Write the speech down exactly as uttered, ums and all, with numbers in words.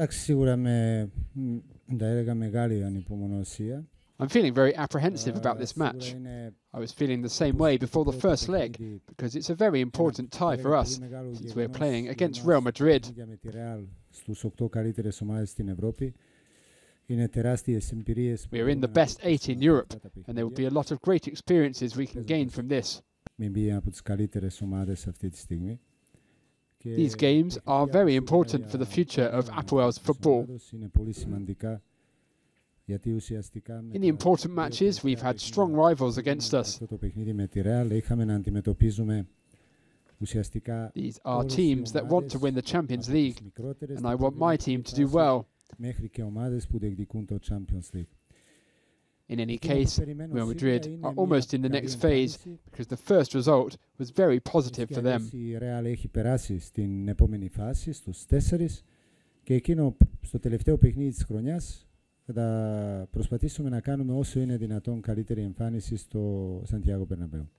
Εντάξει, σίγουρα με τα έλεγα μεγάλη ανυπομονωσία. I'm feeling very apprehensive about this match. I was feeling the same way before the first leg, because it's a very important tie for us, since we're playing against Real Madrid. We are in the best eight in Europe, and there will be a lot of great experiences we can gain from this. These games are very important for the future of Apoel's football. In the important matches, we've had strong rivals against us. These are teams that want to win the Champions League, and I want my team to do well. In any case, Real Madrid are almost in the next phase, because the first result was very positive for them. Θα προσπαθήσουμε να κάνουμε όσο είναι δυνατόν καλύτερη εμφάνιση στο Σαντιάγο Περναμπέου.